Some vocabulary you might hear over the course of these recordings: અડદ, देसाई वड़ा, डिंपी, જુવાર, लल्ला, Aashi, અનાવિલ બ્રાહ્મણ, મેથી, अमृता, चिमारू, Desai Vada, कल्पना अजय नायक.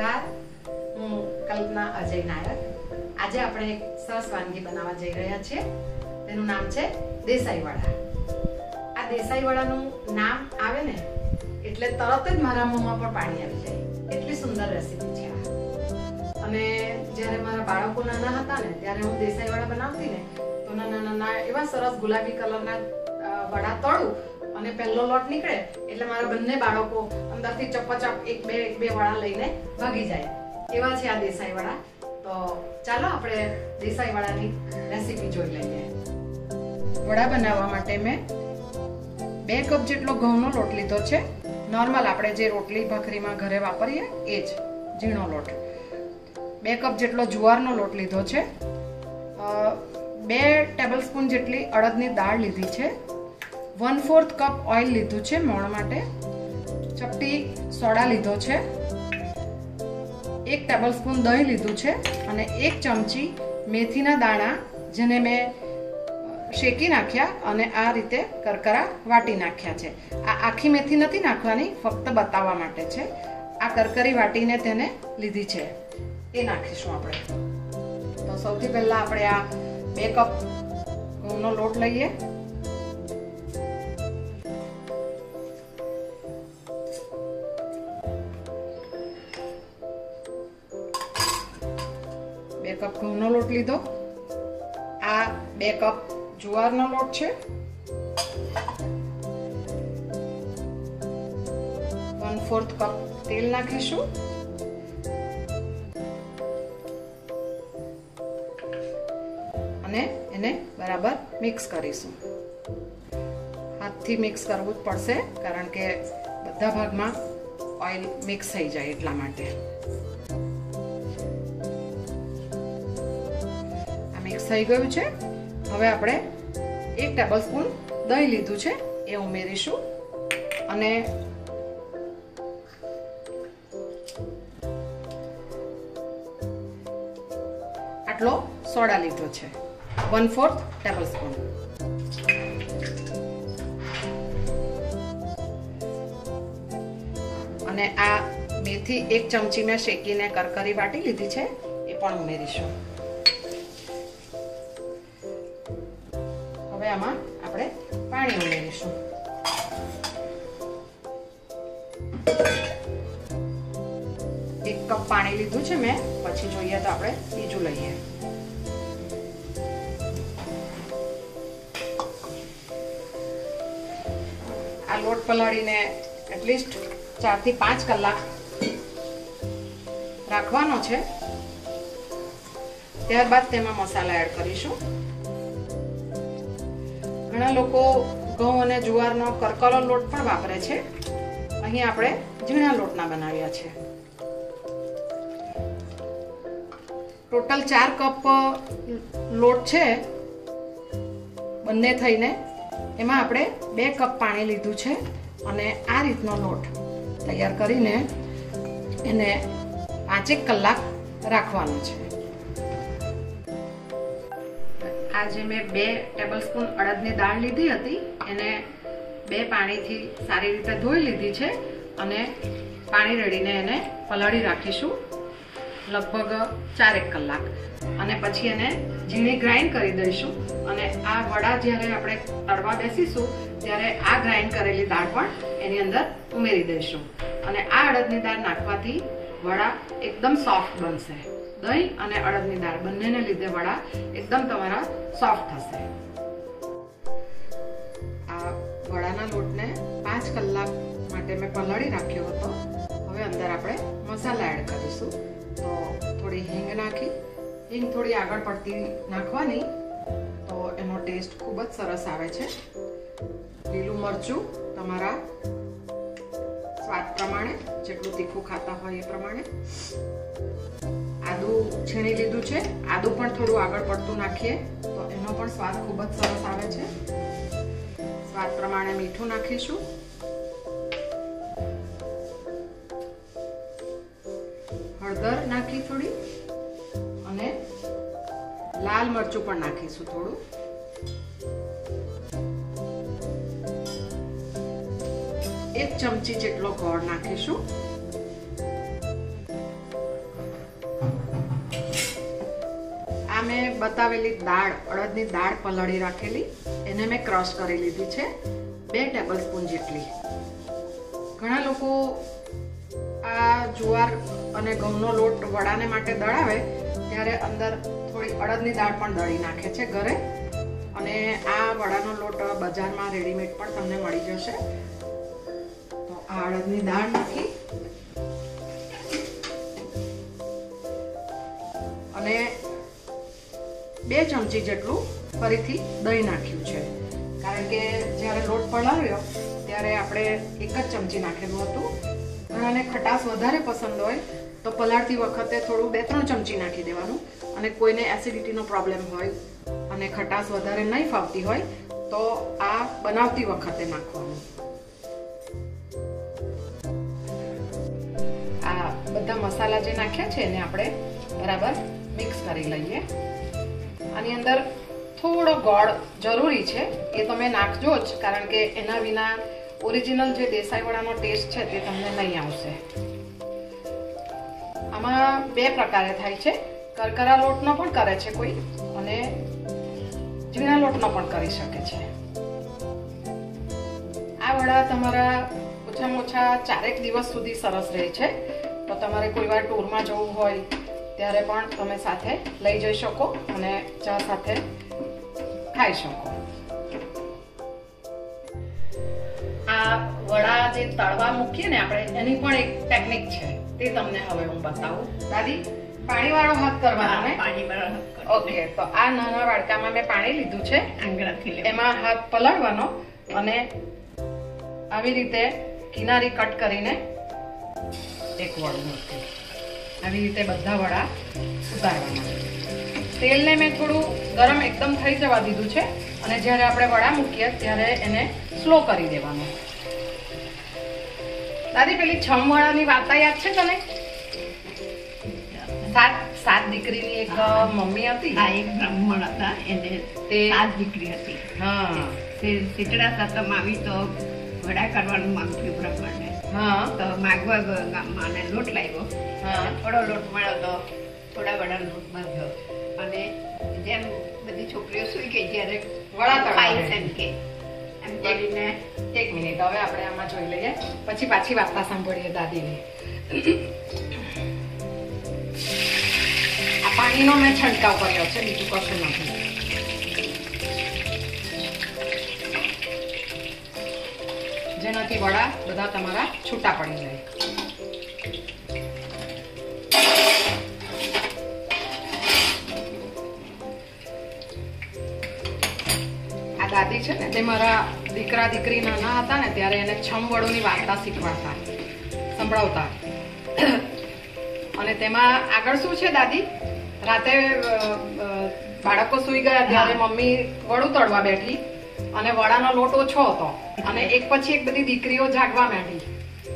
नमस्कार, हूँ कल्पना अजय नायक। आज आप एक सरस वानगी बनावा जई रह्या छे, तेनुं नाम छे देसाई वड़ा। आ देसाई वड़ानुं नाम आवे ने एटले तरत ज मारा मोंमां पर पाणी आवी जाय, एटली सुंदर रेसिपी छे आ। अने ज्यारे मारा बाळको नाना हता ने त्यारे हुं देसाई वड़ा बनावती ने तो नाना नाना एवा सरस गुलाबी कलरना वड़ा तळू अने पहलो लोट निकळे एटले मारा बंने बाळको अंदरथी चपचप एक बे वड़ा लईने भागी जाय। एवा छे आ देसाई वड़ा। तो चालो आपणे देसाई वड़ानी रेसिपी जोई लईए। वड़ा बनाववा माटे मैं 2 कप जेटलो घऊनो लोट लीधो छे। नॉर्मल आपणे जे रोटली भाकरीमां घरे वापरीए ए ज झीणो लोट। 2 कप जेटलो जुवारनो लोट लीधो छे। 2 टेबलस्पून जेटली अड़दनी दाळ लीधी छे। 1/4 कप ऑइल लीधु छे मोण माटे। चपटी सोडा लीधो छे। 1 टेबलस्पून दही लीधु छे अने 1 चमची मेथीना दाणा जेने मैं शेकी नाख्या अने आ रीते करकरा वाटी नाख्या छे। आ आखी मेथी नथी नाखवानी, फक्त बतावा माटे छे। आ करकरी वाटीने तेने लीधी छे ए नाखीशुं आपणे। तो सौथी पहेला आपणे आ 2 कप घऊनो लोट लईए। कप घऊनो लोट लीधो। आ 2 कप जुवारनो लोट छे। 1/4 कप तेल नाखीशुं। अने एने बराबर मिक्स करीशुं। हाथथी मिक्स करवुं ज पड़शे कारण के बधा भागमां ऑइल मिक्स थई जाय एटला माटे। થઈ ગયું છે। હવે આપણે 1 ટેબલસ્પૂન દહીં લીધું છે એ ઉમેરીશું અને આટલો સોડા લીધો છે 1/4 ટેબલસ્પૂન। અને આ મેથી 1 ચમચી મેં શેકીને કરકરી વાટી લીધી છે એ પણ ઉમેરીશું। हवे आमां आपणे पाणी उमेरीशुं। एक कप पाणी लीधुं छे मैं, पछी जोईए तो आपणे बीजुं लईए। आ लोट पलाळीने एटलीस्ट 4 થી 5 कलाक राखवानो छे। त्यारबाद तेमां मसाला एड करीशुं। ઘણા લોકો ઘઉં અને જુવારનો કરકરો લોટ પણ વાપરે છે, અહીં આપણે ઝીણા લોટના બનાવ્યા છે। ટોટલ 4 કપ લોટ છે બંને થઈને, એમાં આપણે 2 કપ પાણી લીધું છે અને આ રીતનો લોટ તૈયાર કરીને એને 5 કલાક રાખવાનો છે। आज मैं 2 टेबलस्पून अड़द की दाल लीधी थी एने 2 पानी थी सारी रीते धोई लीधी है अने पानी रेड़ीने एने पलाड़ी राखीशू लगभग 4 कलाक। अने पछी एने झीणी ग्राइंड करी दईशू अने आ वड़ा ज्यारे आपणे तळवा बेसीशू त्यारे आ ग्राइंड करेली दाळ पण एनी अंदर उमेरी दईशू अने आ अड़दनी दाळ नाखवाथी वड़ा एकदम सॉफ्ट बनशे। दही और अड़दनी दाळ बंनेने लीधे वड़ा एकदम तमारा सॉफ्ट थशे। आ वड़ाना लोटने 5 कलाक माटे मैं पलाळी राख्यो हतो। हवे अंदर आपणे मसाला एड करीशुं। तो थोड़ी हींग नाखी, हींग थोड़ी आगळ पड़ती नाखवानी तो एनो टेस्ट खूब ज सरस आवे छे। लीलुं मरचुं तमारा स्वाद प्रमाणे जेटलुं तीखुं खाता होय ए प्रमाणे। आदू छीणी लीधुं छे, आदू पण थोड़ुं आगळ पड़तुं नाखीए तो एनो पण स्वाद खूब ज सरस आवे छे। स्वाद प्रमाणे मीठुं नाखीशुं। हळदर नाखी थोड़ी अने लाल मरचुं पण नाखीशुं थोड़ुं। एक चमची जेटलो गोळ नाखीशुं। मैं बतावेली दाळ अड़दनी दाळ पलड़ी राखेली एने मैं क्रश करी लीधी छे 2 टेबलस्पून जेटली। घणा लोको आ जुआर अने घऊनो लोट वड़ाने माटे दळावे त्यारे अंदर थोड़ी अड़दनी दाळ पण दळी नाखे छे घरे, अने आ वड़ानो लोट बजारमां रेडीमेड पण तमने मळी जशे। तो आ अड़दनी दाळ नाखी अने 2 चमची जेटलू फरीथी दही नाख्यू छे, कारण के ज्यारे लोट पलाळ्यो त्यारे आपणे 1 चमची नाखेलुं हतुं। घणाने खटास वधारे पसंद होय तो पलाळती वखते थोडुं 2-3 चमची नाखी देवानुं, अने कोईने एसिडिटीनो प्रॉब्लेम होय अने खटास वधारे नहीं फावती होय तो आ बनावती वखते नाखवानुं। आ बधा मसाला जे नाख्या छे एने आपणे बराबर मिक्स करी लईए। आनी अंदर थोड़ो गोड़ जरूरी है, ये तमे नाखजो ज, कारण के एना विना ओरिजिनल जो देसाई वड़ानो टेस्ट है ते तमने नहीं आवशे। आमा 2 प्रकारे थाय छे, करकरा लोटनो पण करे छे कोई अने झीणा लोटनो पण करी शके छे। आ वड़ा तमारा ओछामां ओछा 4 दिवस सुधी सरस रहे छे, तो तमारे कोई वार टूर में जवुं होय त्यारे पण तमे साथे लई जई शको अने चा साथे खाई शको। आ वड़ा जे तळवा मूकीए ने आपणे एनी पण एक टेक्निक छे ते तमने हवे हुं बतावुं। दादी पाणी वाळो हाथ करवानो ने? पाणी वाळो हाथ करवानो। ओके, तो आ नाना वाडकामां मे पाणी लीधुं छे, आंगळाथी लेवानुं, एमां हाथ पलळवानो अने આવી રીતે કિનારી કટ કરીને એક વડું મૂકી આવી રીતે બધા વડા ઉતારવાના। તેલને મેં થોડું ગરમ એકદમ થઈ જવા દીધું છે અને જ્યારે આપણે વડા મૂકીએ ત્યારે એને સ્લો કરી દેવાનું। દાદી પેલી છમ વડાની વાત યાદ છે તને? 7 દીકરીની એક મમ્મી હતી, આ એક બ્રાહ્મણ હતા, એને 7 દીકરી હતી। હા, તે સીતળા સાતમ આવી તો વડા કરવાનું માંગ્યું બ્રાહ્મણને। हाँ, तो मागवा माने लोट लाव्यो। हाँ, थोड़ो लोट मळ्यो तो थोड़ा वड़ा लोट बांध्यो अने जेम बधी छोकरीओ सुई गई त्यारे वड़ा तळाई सेम के एम કરીને 1 મિનિટ હવે આપણે આમાં જોઈ લઈએ, પછી પાછી વાર્તા સાંભળીએ દાદીની। આ પાણીનો મેં છંટકાવ કર્યો છે, બીજું કશું નથી। જેનાથી વડા બધા તમારા છૂટા પડી જાય। આ દાદી છે ને તે મારા દીકરા દીકરી નાના હતા ને ત્યારે એને છમવડોની વાર્તા શીખવાતા સંભળાવતા, અને તેમાં આગળ શું છે દાદી? રાતે બાળકો સૂઈ ગયા ત્યારે મમ્મી વડું તળવા બેઠી અને વડાનો લોટ ઓછો હતો અને એક પછી એક બધી દીકરીઓ જાગવા માંડી।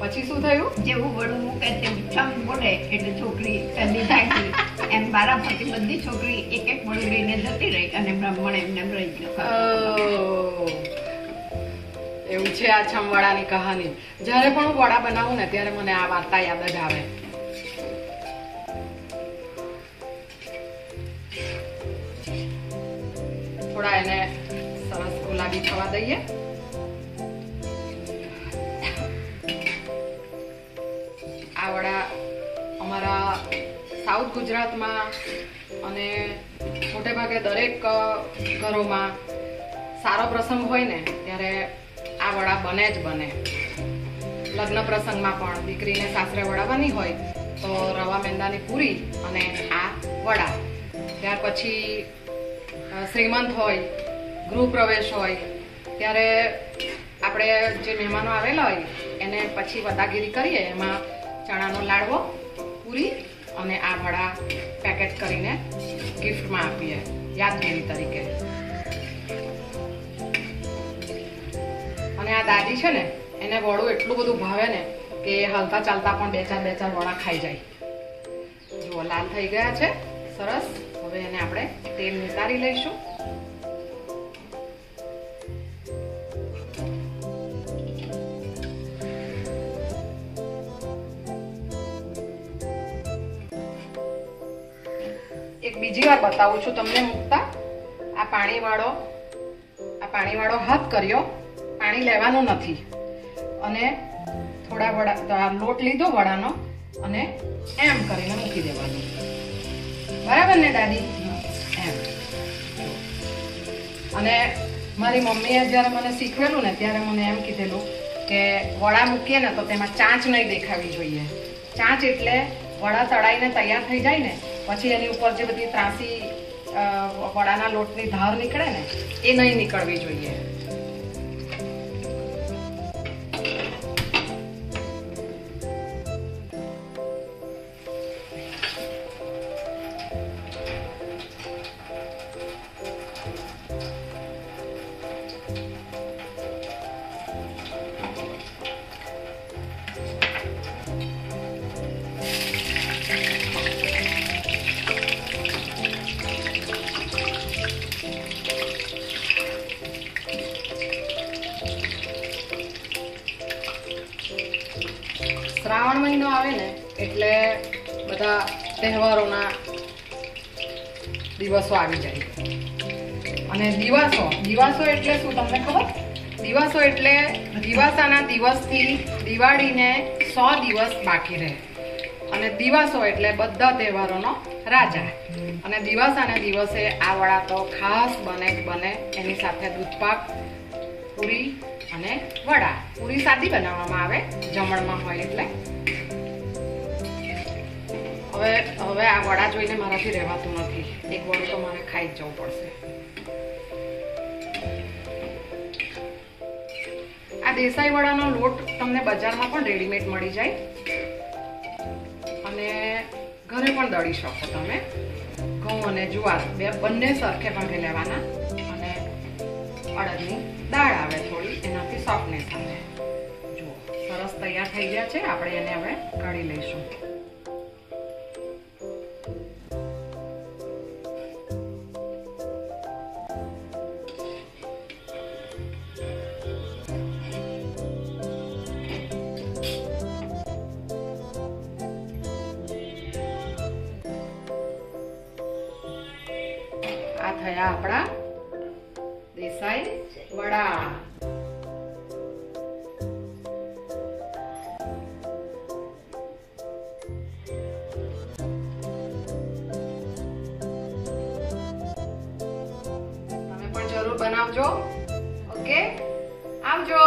પછી શું થયું? જેવું વડું મૂકે તેવું છમ બોલે એટલે છોકરી પહેલી જાગી, એમ બારા પછી બધી છોકરી એક એક વડું લઈને જતી રહી અને બ્રાહ્મણ એમને રહી ગયો। એવું છે આ છમવાડાની કહાની। જ્યારે પણ હું વડા બનાવું ને ત્યારે મને આ વાર્તા યાદ જ આવે। થોડા એને સરસ ગુલાબી થવા દઈએ। આ વડા અમારા સાઉથ ગુજરાતમાં અને મોટે ભાગે દરેક ઘરોમાં સારો પ્રસંગ હોય ને ત્યારે આ વડા બને જ બને। લગ્ન પ્રસંગમાં પણ દીકરીને સાસરે વડા બની હોય તો રવા મેંદાની પૂરી અને આ વડા, ત્યાર પછી શ્રીમંત હોય, ગૃહ પ્રવેશ હોય ત્યારે આપણે જે મહેમાનો આવેલા હોય એને પછી વડાગીરી કરીએ, એમાં ચણાનો લાડવો, પૂરી અને આ વડા પેકેટ કરીને ગિફ્ટમાં આપીએ યાદગીરી તરીકે। અને આ દાદી છે ને એને વડું એટલું બધું ભાવે ને કે હાલતા ચાલતા પણ 2-4 વડા ખાઈ જાય। જુઓ લાલ થઈ ગયા છે સરસ। હવે એને આપણે તેલ નિતારી લઈશું। एक बीजी बार बतावुं छुं तमने मूकता। आ पाणीवाळो हाथ कर्यो, पाणी लेवानुं नथी। अने थोड़ा वड़ा लोट लीधो वड़ानो अने एम करीने मूकी देवानुं। बराबर ने दादी? एम। अने मारी मम्मीए ज्यारे मने शीखवेलुं ने त्यारे मने एम कीधेलुं के वड़ा मूकीए ने तो तेमां चांच नहीं देखावी जोईए। चांच एटले वड़ा तळाईने तैयार थई जाय ने पछी एनी उपर जे बधी त्रासी वड़ाना लोटनी धार निकळे ने ए नहीं निकळवी जोईए। श्रावण महीनो आवे ने एटले बधा तहेवारोना दिवसो आवी जाय। अने दिवसो एटले शुं तमने खबर? दिवसो एटले दिवासाना दिवसथी दिवाळीने 100 दिवस बाकी रहे। अने दिवसो एटले बधा तहेवारोनो राजा। अने दिवसाना दिवसे आ वड़ा तो खास बने एनी साथे दूधपाक पूरी अने वड़ा। पूरी सादी बनावामां आवे जमणमां होय एटले। हवे आ वड़ा जोईने माराथी रहेवातुं नथी। एक वड़ो तो मारे खाई जवुं पडशे। आ देसाई वड़ानो लोट तमने बजारमां पण रेडीमेड मळी जाय अने घरे पण दळी शको तमे। घऊं अने जुवार बंने सरखे भागे लेवाना अने अडदनी दाळ आवे थोड़ी एनाथी सॉफ्टनेस आवे। जो सरस तैयार थई गया छे। आपणे एने हवे काढी लईशुं। आ थया आपड़ा देसाई वड़ा। तमे पण जरूर बनावजो। ओके आवजो।